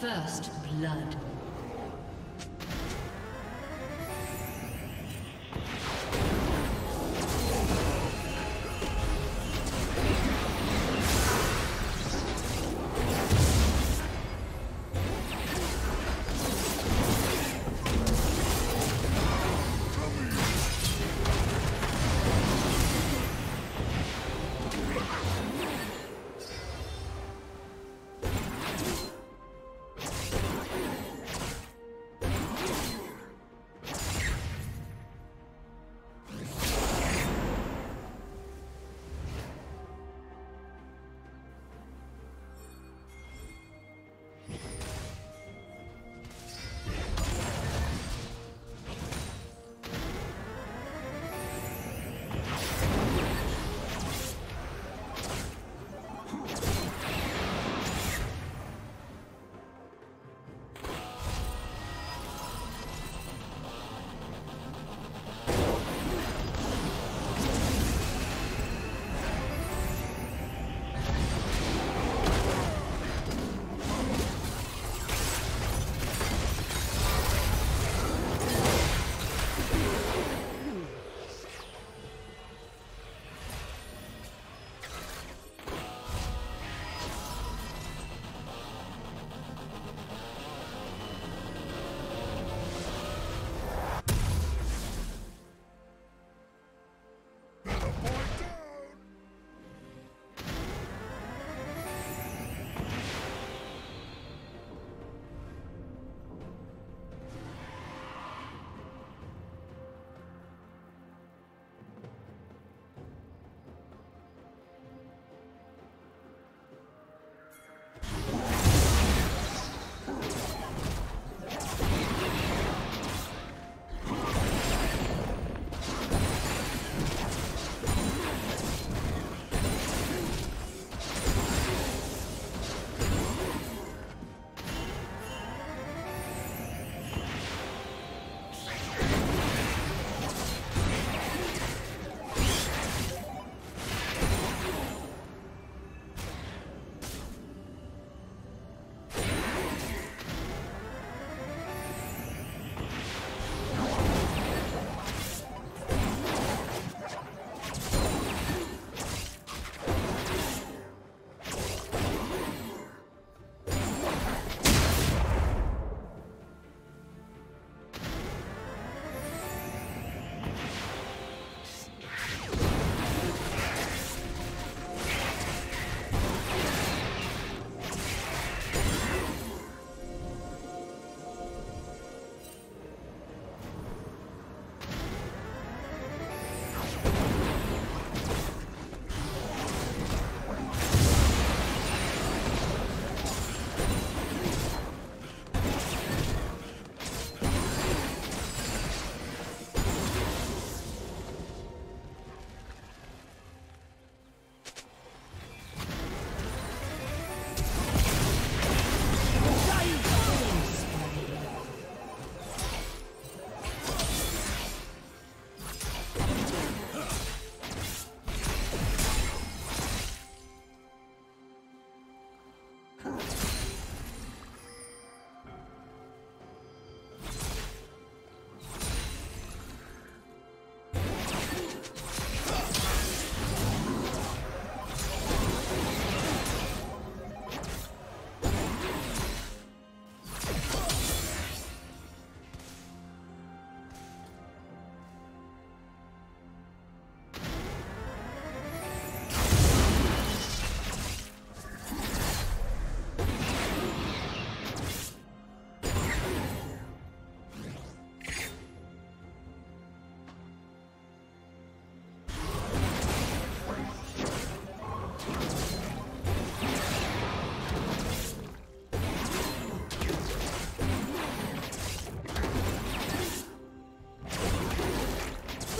First blood.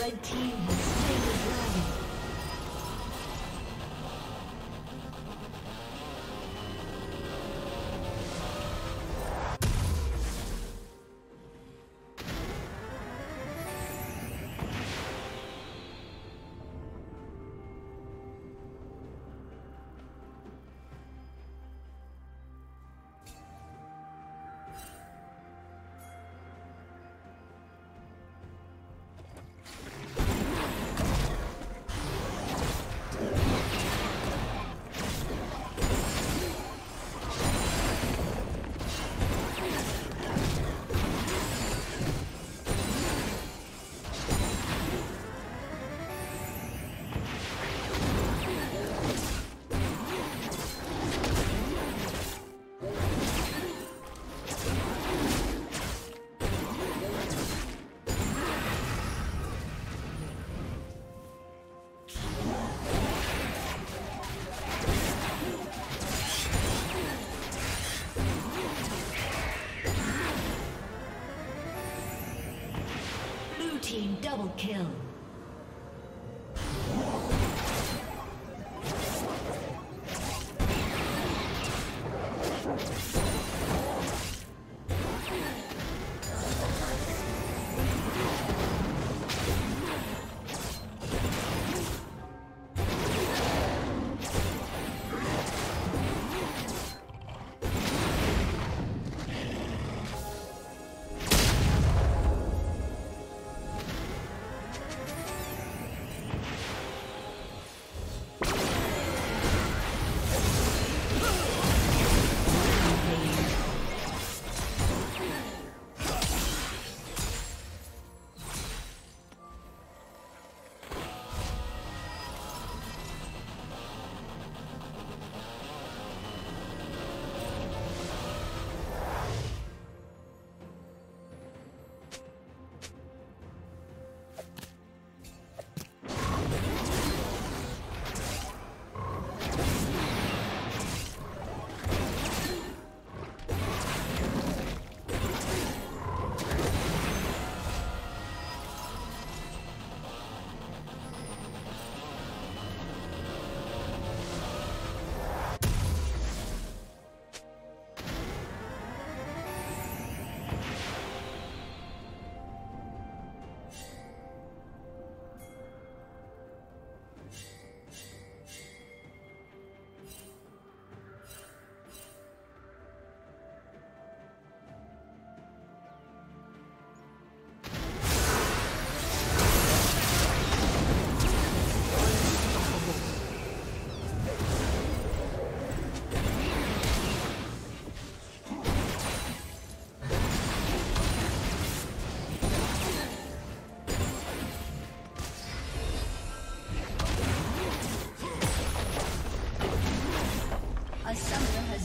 Red team has slain the dragon. Team double kill.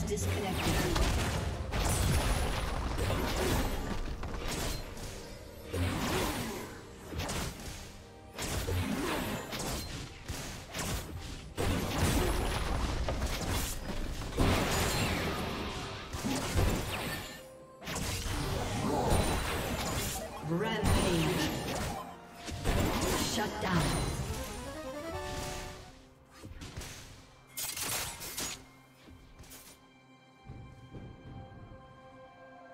Disconnected.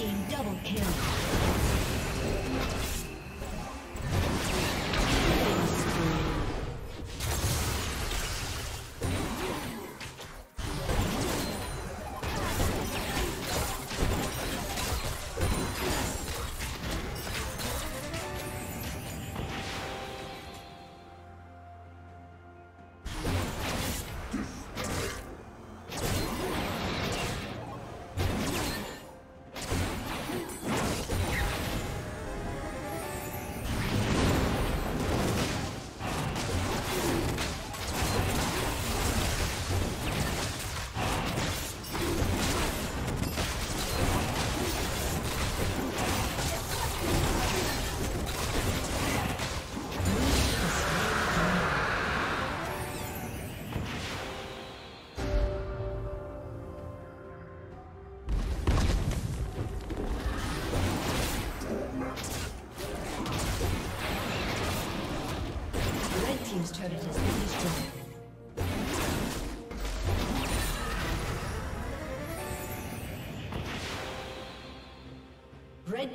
team double kill. Red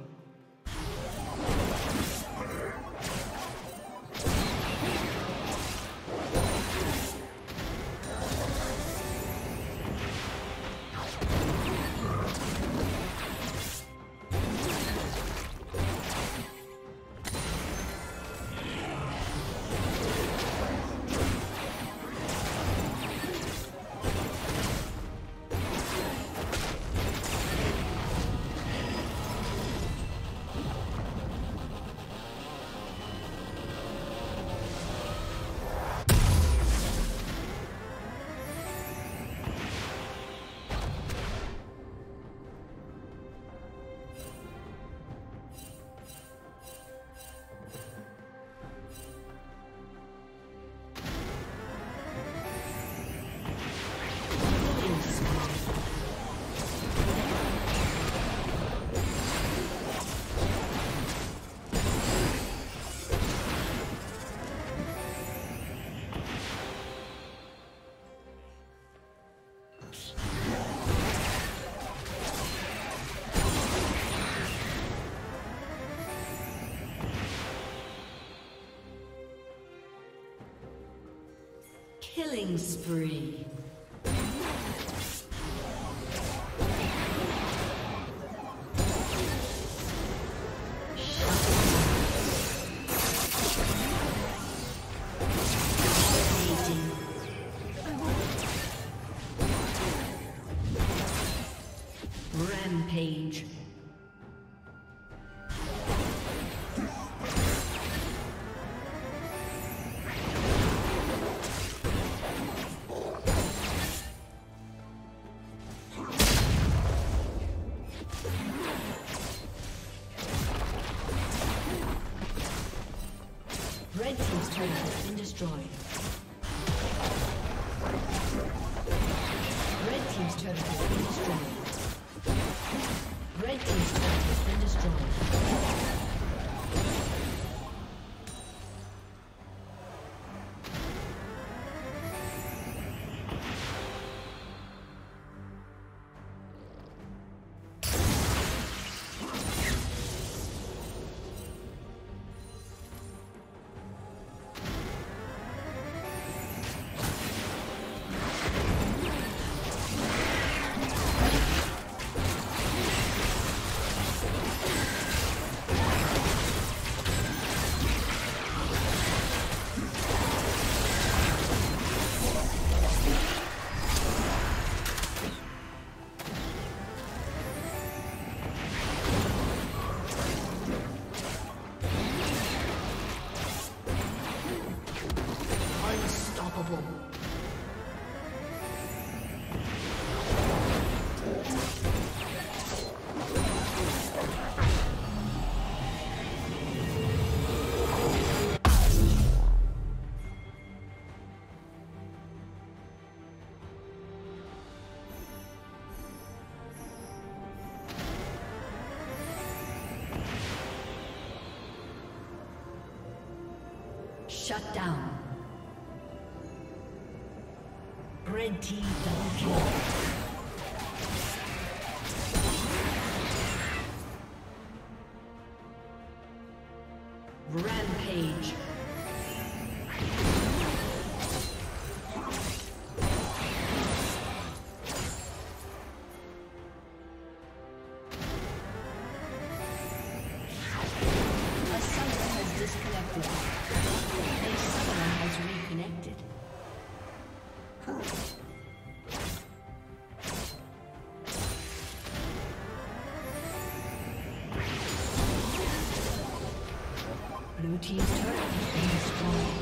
Killing spree. Rampage. Shut down. Red team double kill. Blue team's turret has been destroyed.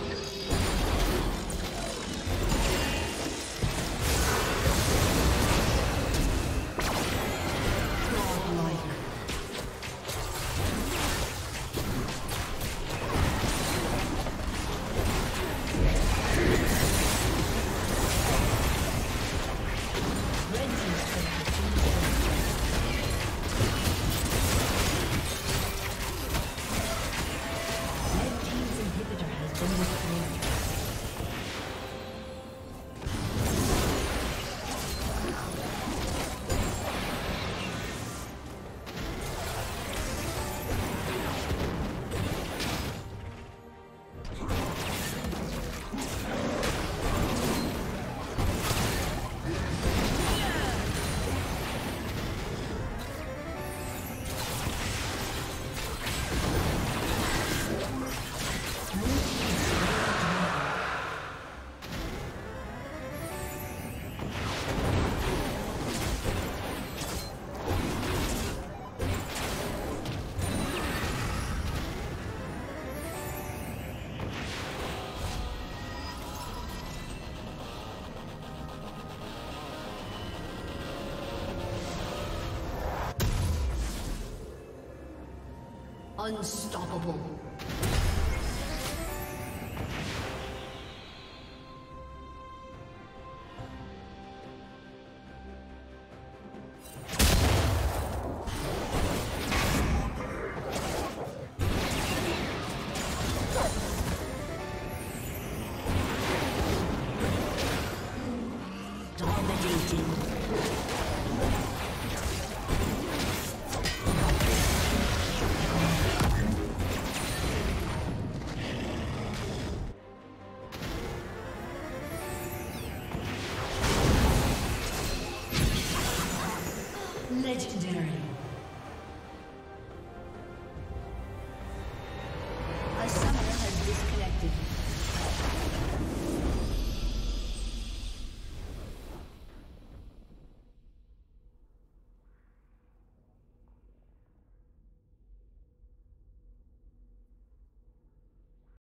Unstoppable. Legendary.